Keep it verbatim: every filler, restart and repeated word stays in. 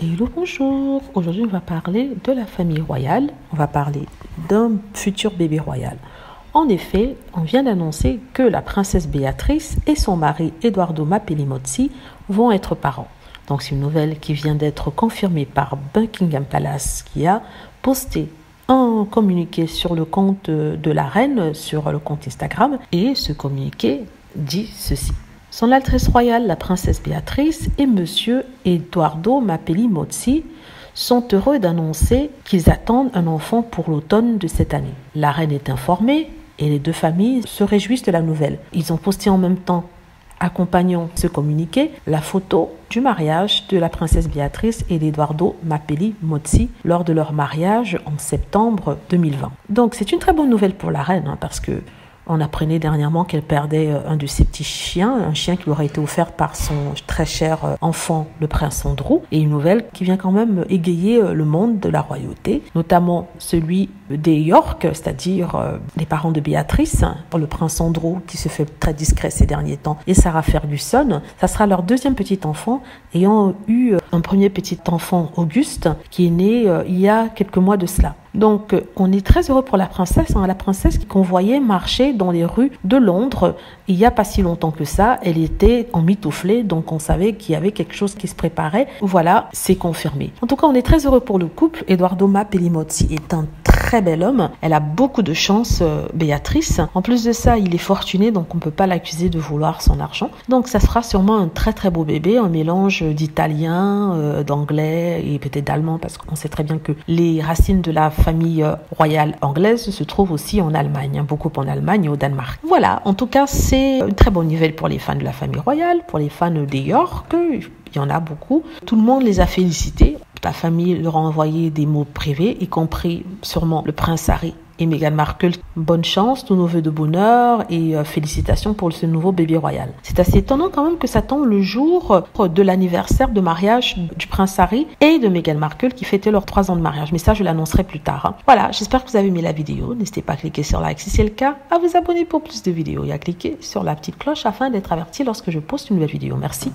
Hello, bonjour. Aujourd'hui, on va parler de la famille royale. On va parler d'un futur bébé royal. En effet, on vient d'annoncer que la princesse Béatrice et son mari Edoardo Mapelli Mozzi vont être parents. Donc, c'est une nouvelle qui vient d'être confirmée par Buckingham Palace, qui a posté un communiqué sur le compte de la reine, sur le compte Instagram. Et ce communiqué dit ceci. Son Altesse royale, la princesse Béatrice et monsieur Edoardo Mapelli Mozzi sont heureux d'annoncer qu'ils attendent un enfant pour l'automne de cette année. La reine est informée et les deux familles se réjouissent de la nouvelle. Ils ont posté en même temps, accompagnant ce communiqué, la photo du mariage de la princesse Béatrice et d'Edoardo Mapelli Mozzi lors de leur mariage en septembre deux mille vingt. Donc c'est une très bonne nouvelle pour la reine, hein, parce que on apprenait dernièrement qu'elle perdait un de ses petits chiens, un chien qui lui aurait été offert par son très cher enfant, le prince Andrew. Et une nouvelle qui vient quand même égayer le monde de la royauté, notamment celui des York, c'est-à-dire les parents de Béatrice, le prince Andrew qui se fait très discret ces derniers temps, et Sarah Ferguson. Ça sera leur deuxième petit enfant, ayant eu un premier petit enfant, Auguste, qui est né il y a quelques mois de cela. Donc, on est très heureux pour la princesse, hein, la princesse qu'on voyait marcher dans les rues de Londres il n'y a pas si longtemps que ça. Elle était en mitouflée, donc on savait qu'il y avait quelque chose qui se préparait. Voilà, c'est confirmé. En tout cas, on est très heureux pour le couple. Edoardo Mapelli Mozzi est un très bel homme. Elle a beaucoup de chance, euh, Béatrice. En plus de ça, il est fortuné, donc on ne peut pas l'accuser de vouloir son argent. Donc, ça sera sûrement un très très beau bébé, un mélange d'italien, euh, d'anglais et peut-être d'allemand, parce qu'on sait très bien que les racines de la famille royale anglaise se trouve aussi en Allemagne, beaucoup en Allemagne et au Danemark. Voilà, en tout cas, c'est une très bonne nouvelle pour les fans de la famille royale, pour les fans des York, il y en a beaucoup. Tout le monde les a félicités. La famille leur a envoyé des mots privés, y compris sûrement le prince Harry et Meghan Markle. Bonne chance, tous nos voeux de bonheur et félicitations pour ce nouveau bébé royal. C'est assez étonnant quand même que ça tombe le jour de l'anniversaire de mariage du prince Harry et de Meghan Markle qui fêtaient leurs trois ans de mariage. Mais ça, je l'annoncerai plus tard. Voilà, j'espère que vous avez aimé la vidéo. N'hésitez pas à cliquer sur like si c'est le cas, à vous abonner pour plus de vidéos et à cliquer sur la petite cloche afin d'être averti lorsque je poste une nouvelle vidéo. Merci.